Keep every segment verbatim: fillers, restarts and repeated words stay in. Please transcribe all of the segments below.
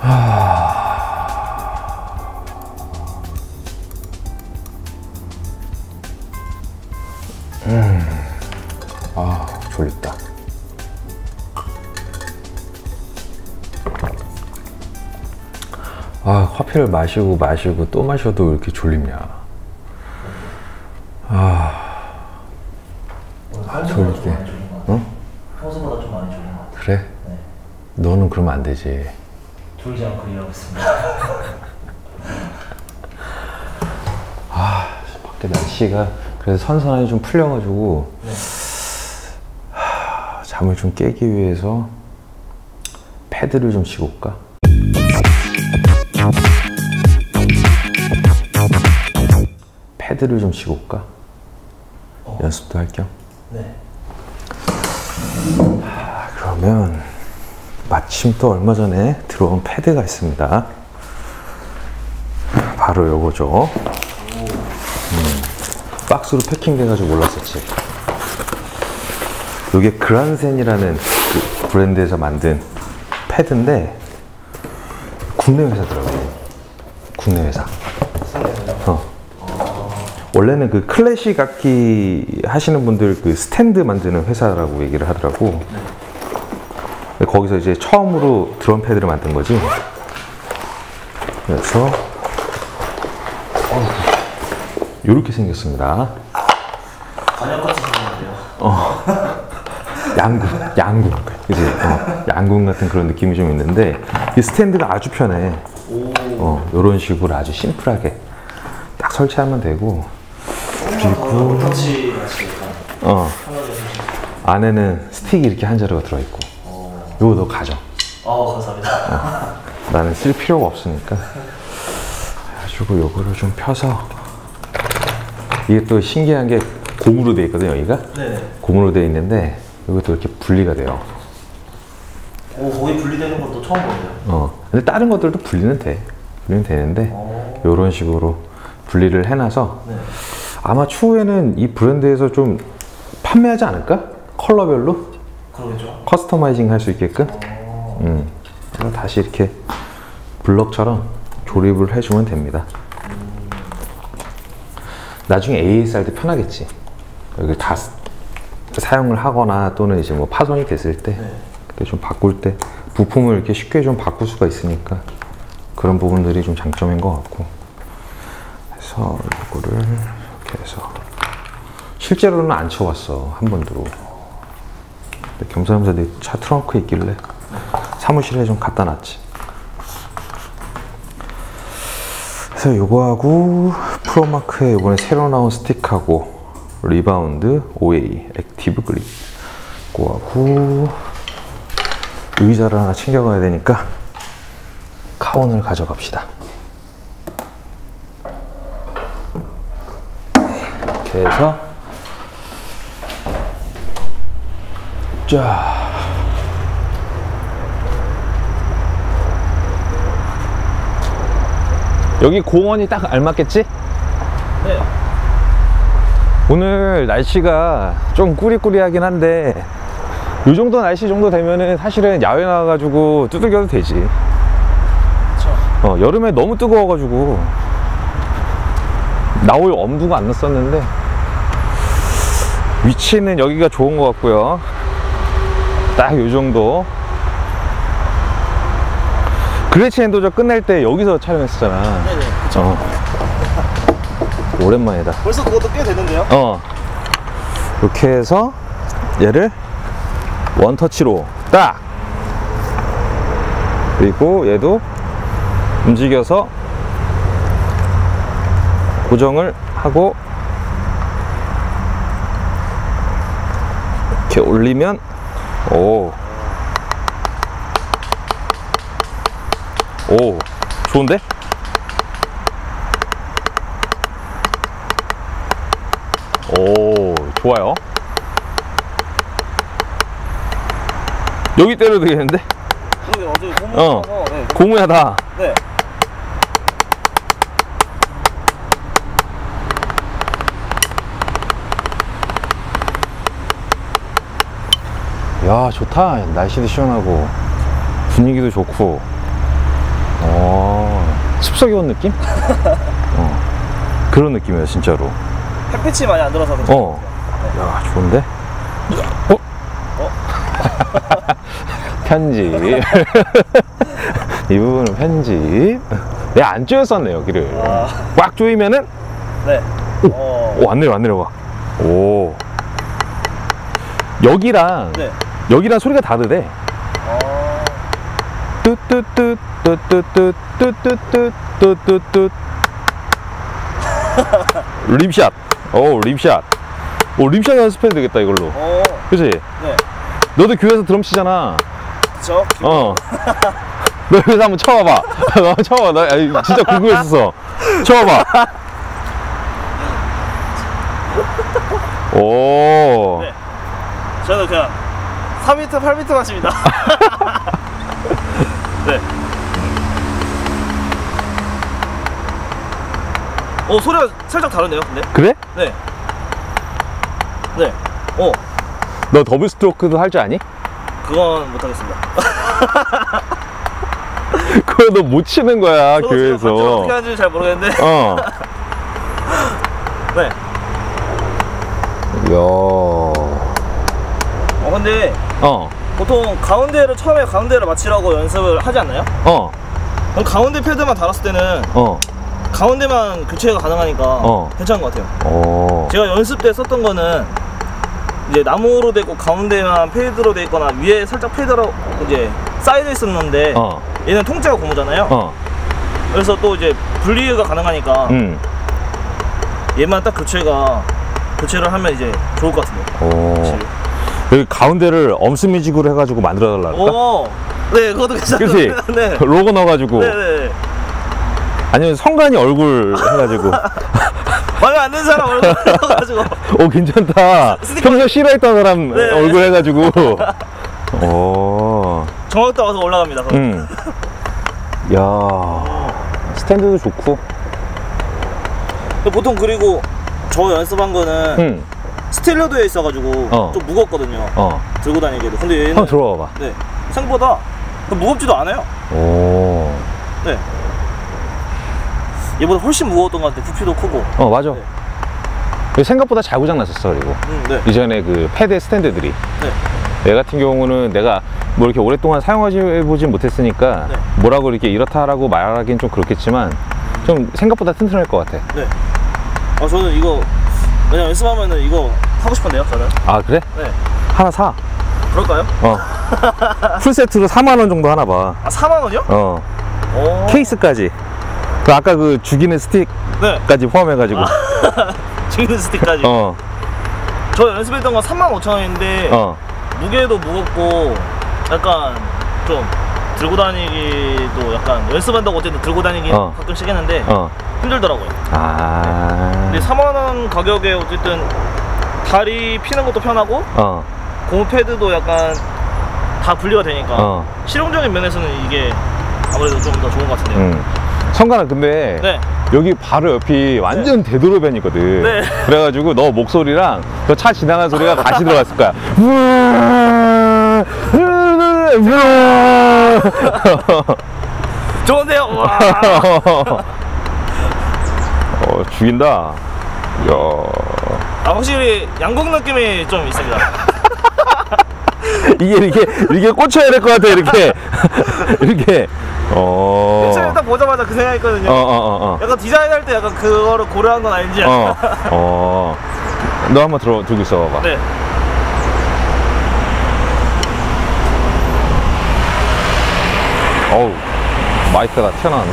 하... 음... 아, 졸립다. 아, 커피를 마시고 마시고 또 마셔도 왜 이렇게 졸립냐. 아... 졸리게. 응? 평소보다 좀 많이 졸린 것 같아. 그래? 네. 너는 그러면 안 되지. 졸지 않고 일하고 있습니다. 아, 밖에 날씨가 그래서 선선하게 좀 풀려가지고 네. 하, 잠을 좀 깨기 위해서 패드를 좀 치고 올까? 패드를 좀 치고 올까? 어. 연습도 할 겸. 네. 아, 그러면 마침 또 얼마 전에 들어온 패드가 있습니다. 바로 요거죠. 음, 박스로 패킹돼가지고 몰랐었지. 요게 그란센이라는 그 브랜드에서 만든 패드인데 국내 회사더라고요. 국내 회사. 어. 원래는 그 클래식 악기 하시는 분들 그 스탠드 만드는 회사라고 얘기를 하더라고. 거기서 이제 처음으로 드럼 패드를 만든 거지. 그래서 이렇게 생겼습니다. 관역같이 생겼는데요. 어, 양궁, 양궁, 그지? 어, 양궁 같은 그런 느낌이 좀 있는데 이 스탠드가 아주 편해. 어, 이런 식으로 아주 심플하게 딱 설치하면 되고. 그리고 어, 안에는 스틱이 이렇게 한 자루가 들어있고. 요거 너 가져. 어, 감사합니다. 어, 나는 쓸 필요가 없으니까. 그래가지고 요거를 좀 펴서. 이게 또 신기한 게 고무로 되어 있거든, 여기가? 네. 고무로 되어 있는데, 요것도 이렇게 분리가 돼요. 오, 거의 분리되는 것도 처음 보네요. 어. 근데 다른 것들도 분리는 돼. 분리는 되는데, 오. 요런 식으로 분리를 해놔서. 네. 아마 추후에는 이 브랜드에서 좀 판매하지 않을까? 컬러별로? 그렇죠. 커스터마이징 할 수 있게끔. 음. 그래서 다시 이렇게 블럭처럼 조립을 해주면 됩니다. 음. 나중에 에이에스 할 때 편하겠지. 여기 다 사용을 하거나 또는 이제 뭐 파손이 됐을 때 네. 좀 바꿀 때 부품을 이렇게 쉽게 좀 바꿀 수가 있으니까 그런 부분들이 좀 장점인 것 같고. 그래서 이거를 이렇게 해서 실제로는 안 쳐봤어 한 번도. 겸사겸사 내 차 트렁크에 있길래 사무실에 좀 갖다 놨지. 그래서 요거하고 프로마크에 이번에 새로 나온 스틱하고 리바운드 오에이 액티브 그립 그거하고 의자를 하나 챙겨가야 되니까 카운을 가져갑시다. 이렇게 해서 자, 여기 공원이 딱 알맞겠지? 네. 오늘 날씨가 좀 꾸리꾸리하긴 한데 이 정도 날씨 정도 되면은 사실은 야외 나와가지고 두들겨도 되지. 그쵸. 어, 여름에 너무 뜨거워가지고 나올 엄두가 안 났었는데 위치는 여기가 좋은 것 같고요. 딱 요정도. 그레치 앤도저 끝날 때 여기서 촬영했었잖아. 네네, 그쵸. 어. 오랜만이다. 벌써 그것도 꽤 됐는데요? 어. 이렇게 해서 얘를 원터치로 딱! 그리고 얘도 움직여서 고정을 하고 이렇게 올리면 오. 오. 좋은데? 오. 좋아요. 여기 때려도 되겠는데? 어. 고무야 다. 네. 야, 좋다. 날씨도 시원하고 분위기도 좋고. 어, 습석이 온 느낌? 어, 그런 느낌이에요 진짜로. 햇빛이 많이 안 들어서 그런지. 어. 네. 야, 좋은데? 어? 어? 편집. 이 부분은 편집. 내가 안 조였었네요 길을. 아... 꽉 조이면은. 네. 오, 어... 오, 안 내려, 안 내려가. 오. 여기랑 네. 여기랑 소리가 다르대. 어... 뚜뚜뚜뚜뚜뚜뚜뚜뚜뚜뚜뚜. 립샷. 오, 립샷. 오, 립샷 연습해도 되겠다 이걸로. 오. 그치? 네. 너도 교회에서 드럼 치잖아. 그쵸? 어. 너 여기서 한번 쳐봐봐. 너 쳐봐. 나 진짜 궁금했었어. 쳐봐봐. 오. 네. 저는 그냥 사 미터, 팔 미터 맞습니다. 네. 어, 소리가 살짝 다르네요, 근데. 그래? 네. 네. 어. 너 더블 스트로크도 할 줄 아니? 그건 못하겠습니다. 그거 너 못 치는 거야, 교회에서. 어떻게 하는지 잘 모르겠는데. 어. 네. 이야. 어, 근데 어. 보통 가운데를 처음에 가운데를 맞추라고 연습을 하지 않나요? 어. 그럼 가운데 패드만 달았을 때는 어. 가운데만 교체가 가능하니까 어. 괜찮은 것 같아요. 어. 제가 연습 때 썼던 거는 이제 나무로 되고 가운데만 패드로 돼 있거나 위에 살짝 패드로 이제 사이드에 썼는데 어. 얘는 통째가 고무잖아요. 어. 그래서 또 이제 분리가 가능하니까 음. 얘만 딱 교체가 교체를 하면 이제 좋을 것 같은데. 어. 여기 가운데를 엄스뮤직으로 해가지고 만들어달라니까? 오, 네, 그것도 괜찮아요. 그치? 네. 로고 넣어가지고. 네네. 아니면 성관이 얼굴 해가지고. 마음에 안 드는 사람 얼굴 해가지고. 오, 괜찮다. 평소 싫어했던 사람 네네. 얼굴 해가지고. 오. 정확도 와서 올라갑니다. 응. 음. 야, 스탠드도 좋고. 보통 그리고 저 연습한 거는. 음. 스틸러도에 있어가지고 어. 좀 무겁거든요. 어. 들고 다니기도. 근데 얘는 한번 들어와봐. 네, 생각보다 무겁지도 않아요. 오. 네. 얘보다 훨씬 무거웠던 것 같아. 부피도 크고. 어, 맞아. 네. 생각보다 잘 고장 났었어 그리고. 음, 네. 이전에 그 패드 스탠드들이. 네. 얘 같은 경우는 내가 뭐 이렇게 오랫동안 사용해 보진 못했으니까 네. 뭐라고 이렇게 이렇다라고 말하기는 좀 그렇겠지만 좀 생각보다 튼튼할 것 같아. 네. 아, 저는 이거. 그냥 연습하면은 이거 하고 싶은데요, 저는. 아, 그래? 네. 하나 사. 그럴까요? 어. 풀세트로 사만 원 정도 하나 봐. 아, 사만 원이요? 어. 오. 케이스까지. 그 아까 그 죽이는 스틱까지 네. 포함해가지고. 아. 죽이는 스틱까지. 어. 저 연습했던 건 삼만 오천 원인데, 어. 무게도 무겁고, 약간 좀 들고 다니기도 약간 연습한다고 어쨌든 들고 다니기 어. 가끔씩 했는데, 어. 힘들더라고요. 아. 네. 근데 삼만 원 가격에 어쨌든 다리 피는 것도 편하고 어. 고무 패드도 약간 다 분리가 되니까 어. 실용적인 면에서는 이게 아무래도 좀 더 좋은 것 같은데요. 음. 성관아, 근데 네. 여기 바로 옆이 완전 네. 되도록변이거든. 네. 그래가지고 너 목소리랑 너 차 지나가는 소리가 같이 들어갔을 거야. 좋은데요? 와. 어, 죽인다. 이야. 아, 확실히 양궁 느낌이 좀 있습니다. 이게 이렇게 이렇게 꽂혀야 될 것 같아 이렇게. 이렇게. 어. 펜션을 딱 보자마자 그 생각했거든요. 어, 어, 어, 어. 약간 디자인할 때 약간 그거를 고려한 건 아닌지. 어. 어. 너 한번 들어 들고 있어봐. 네. 어우, 마이크가 튀어나왔네.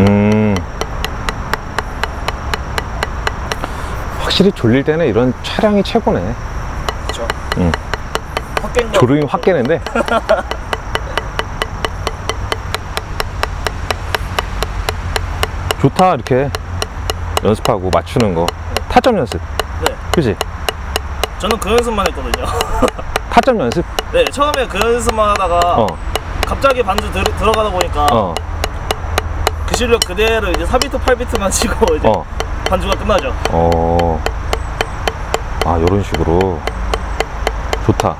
음. 확실히 졸릴 때는 이런 차량이 최고네. 그쵸. 응. 졸음이 확 깨는데. 좋다, 이렇게 연습하고 맞추는 거. 네. 타점 연습. 네. 그치? 저는 그 연습만 했거든요. 타점 연습? 네, 처음에 그 연습만 하다가 어. 갑자기 반주 들, 들어가다 보니까 어. 그 실력 그대로 이제 사 비트, 팔 비트만 치고 이제 어. 반주가 끝나죠. 어. 아, 요런 식으로 좋다.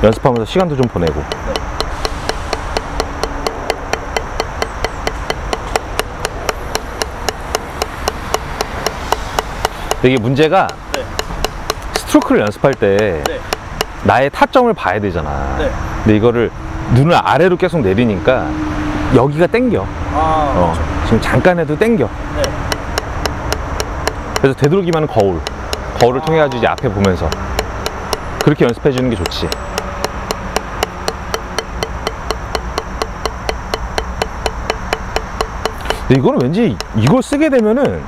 연습하면서 시간도 좀 보내고. 네. 이게 문제가, 네. 스트로크를 연습할 때, 네. 나의 타점을 봐야 되잖아. 네. 근데 이거를 눈을 아래로 계속 내리니까 여기가 땡겨. 아, 어, 그렇죠. 지금 잠깐에도 땡겨. 네. 그래서 되도록이면 거울, 거울을 아. 통해 가지고 이제 앞에 보면서 그렇게 연습해 주는 게 좋지. 근데 이거는 왠지 이걸 쓰게 되면은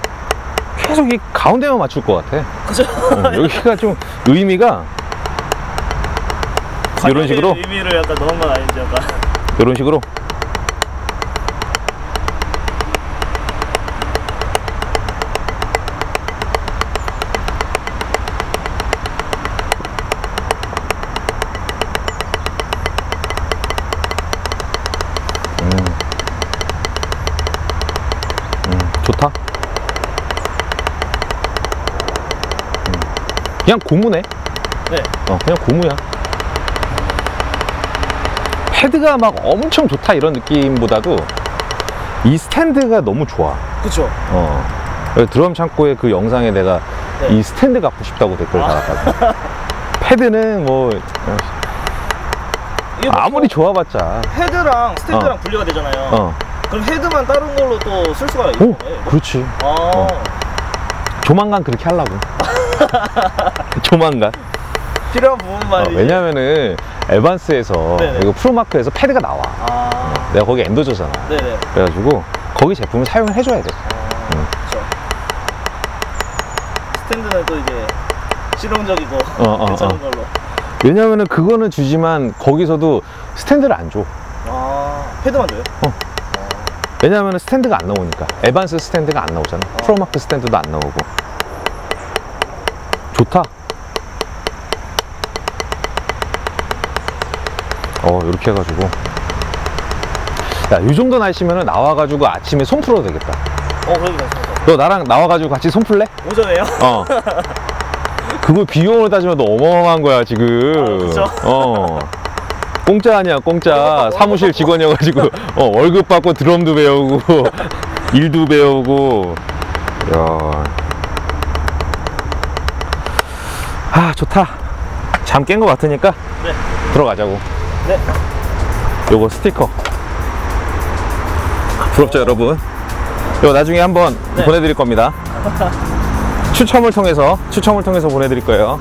계속 이 가운데만 맞출 것 같아. 그죠? 어, 여기가 좀 의미가 이런 식으로 의미를 약간 넣은 건 아닌지 약간 이런 식으로. 음. 음, 좋다. 그냥 고무네. 네. 어, 그냥 고무야. 패드가 막 엄청 좋다 이런 느낌보다도 이 스탠드가 너무 좋아. 그쵸. 어. 드럼 창고의 그 영상에 내가, 네. 이 스탠드 갖고 싶다고 댓글 아. 달았거든. 패드는 뭐 아무리 좋아봤자 헤드랑 스탠드랑 어. 분리가 되잖아요. 어. 그럼 헤드만 다른 걸로 또 쓸 수가 있네. 그렇지. 아. 어. 조만간 그렇게 하려고. 조만간 필요한 부분만. 어, 왜냐면은 에반스에서, 네네. 이거 프로마크에서 패드가 나와. 아 어, 내가 거기 엔도저잖아. 네네. 그래가지고 거기 제품을 사용을 해줘야 돼. 아 응. 그렇죠. 스탠드는 또 이제 실용적이고 어, 괜찮은 어, 어. 걸로. 왜냐면은 그거는 주지만 거기서도 스탠드를 안 줘. 아 패드만 줘요? 어. 아 왜냐면은 스탠드가 안 나오니까. 에반스 스탠드가 안 나오잖아. 아 프로마크 스탠드도 안 나오고. 좋다. 어, 이렇게 해가지고. 야, 이 정도 날씨면은 나와가지고 아침에 손 풀어도 되겠다. 어, 그래도 괜찮다. 너 나랑 나와가지고 같이 손 풀래? 오전에요? 어. 그거 비용을 따지면 너 어마어마한 거야, 지금. 아, 어. 공짜 아니야, 공짜. 사무실 직원이어가지고, 어, 월급 받고 드럼도 배우고, 일도 배우고. 야. 아, 좋다. 잠 깬 것 같으니까, 네. 들어가자고. 네. 요거 스티커 부럽죠? 어... 여러분, 요거 나중에 한번, 네. 보내드릴 겁니다. 추첨을 통해서 추첨을 통해서 보내드릴 거예요.